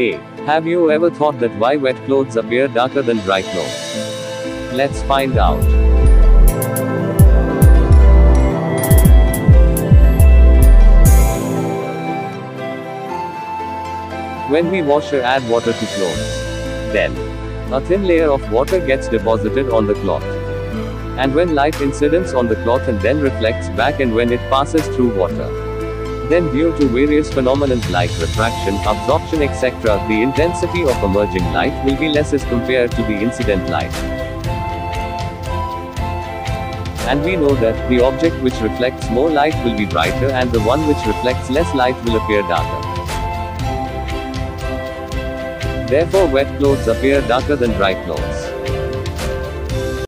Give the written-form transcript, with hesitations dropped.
Hey, have you ever thought that why wet clothes appear darker than dry clothes? Let's find out. When we wash or add water to clothes, then a thin layer of water gets deposited on the cloth. And when light incidents on the cloth and then reflects back, and when it passes through water, then due to various phenomena like refraction, absorption, etc., the intensity of emerging light will be less as compared to the incident light. And we know that the object which reflects more light will be brighter, and the one which reflects less light will appear darker. Therefore, wet clothes appear darker than dry clothes.